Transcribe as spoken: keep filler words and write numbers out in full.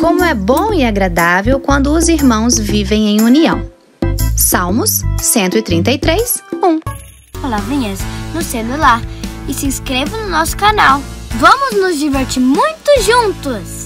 Como é bom e agradável quando os irmãos vivem em união. Salmos cento e trinta e três, um. Palavrinhas no celular e se inscreva no nosso canal. Vamos nos divertir muito juntos!